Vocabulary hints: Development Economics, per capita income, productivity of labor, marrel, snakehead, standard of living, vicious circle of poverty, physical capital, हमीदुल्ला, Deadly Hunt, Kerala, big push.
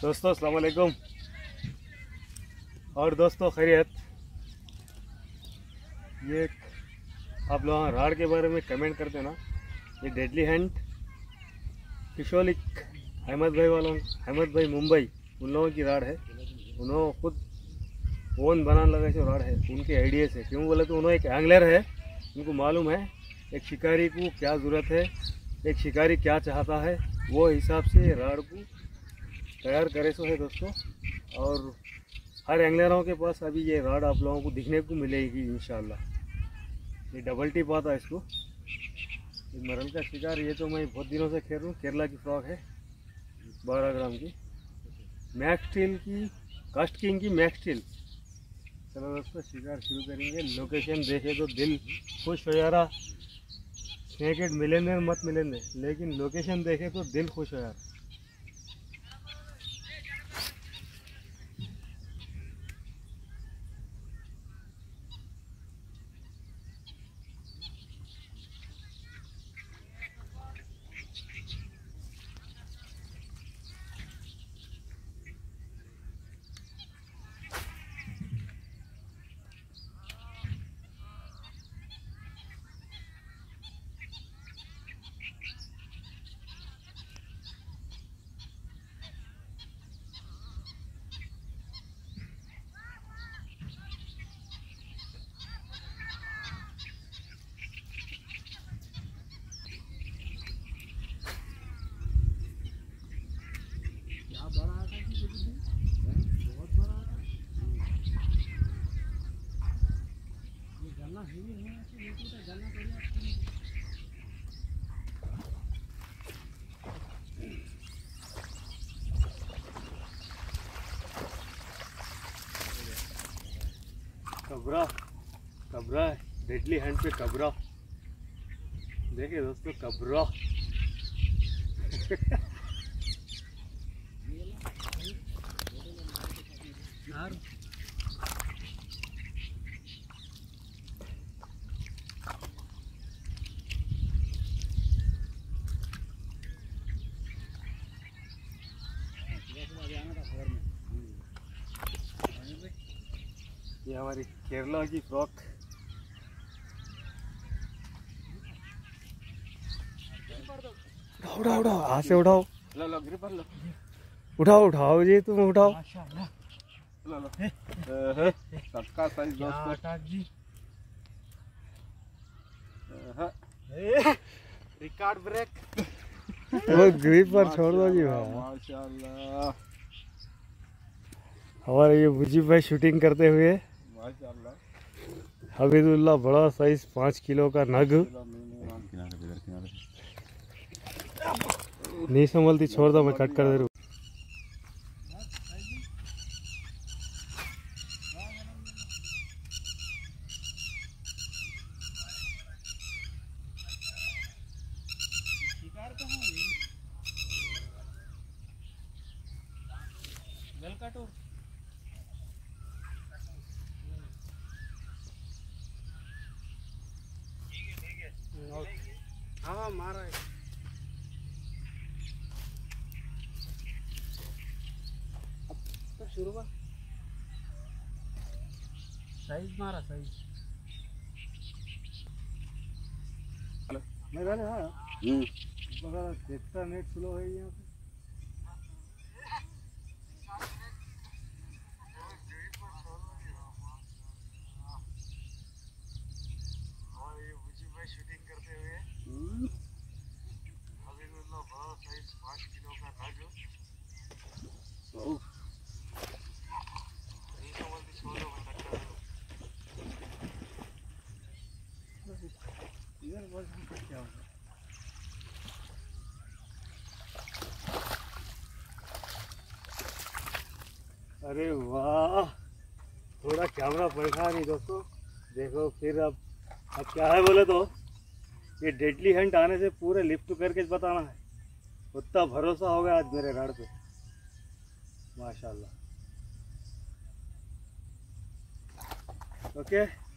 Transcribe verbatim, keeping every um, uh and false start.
दोस्तों अस्सलाम वालेकुम। और दोस्तों खैरियत। ये आप लोग राड के बारे में कमेंट करते हैं ना, ये डेडली हंट किशोलिक अहमद भाई वालों अहमद भाई मुंबई उन लोगों की राड है। उन्होंने खुद ओन बनाने लगा जो राड है उनके आइडिया से। क्यों बोले तो उन्होंने एक एंगलर है, उनको मालूम है एक शिकारी को क्या ज़रूरत है, एक शिकारी क्या चाहता है, वो हिसाब से राड को तैयार करे सो है दोस्तों। और हर एंगलरों के पास अभी ये राड आप लोगों को दिखने को मिलेगी इंशाल्लाह। ये डबल टिप आता है इसको, ये मरल का शिकार। ये तो मैं बहुत दिनों से खेल रहा हूँ। केरला की फ्रॉक है बारह ग्राम की मैक्स स्टील की, कास्ट किंग की मैक्स स्टील। चलो दोस्तों शिकार शुरू करेंगे। लोकेशन देखे तो दिल खुश हो जा रहा, स्नेकेड मिलेंगे मत मिलेंगे, लेकिन लोकेशन देखे तो दिल खुश हो जा रहा। कबरा कबरा डेडली हंट पे कबरा देखिए दोस्तों, कबरा ये हमारी केरला की फ्रॉक। उठाओ उठाओ उठाओ, हाथ से उठाओ, लो लो ग्रिप पर लो, उठाओ उठाओ जी, तुम उठाओ। लो लो सबका साइज दोस्तों जी, रिकॉर्ड ब्रेक। वो ग्रिप पर छोड़ दो जी भाई, माशाल्लाह। हमारे ये मुजीब भाई शूटिंग करते हुए माशाल्लाह। हमीदुल्ला बड़ा साइज पाँच किलो का नग, नहीं संभलती, छोड़ दो मैं कट कर दे रहा हूँ। हाँ मारा है अब तो शुरू का साइज मारा साइज। हेलो मैं रहने हाँ हम्म बगैर देखता नेट स्लो है यहाँ पे। अरे वाह, थोड़ा कैमरा परेशान ही दोस्तों। देखो फिर अब अब क्या है बोले तो, ये डेडली हंट आने से पूरे लिफ्ट करके बताना है। उतना भरोसा हो गया आज मेरे राड पे माशाल्लाह। ओके।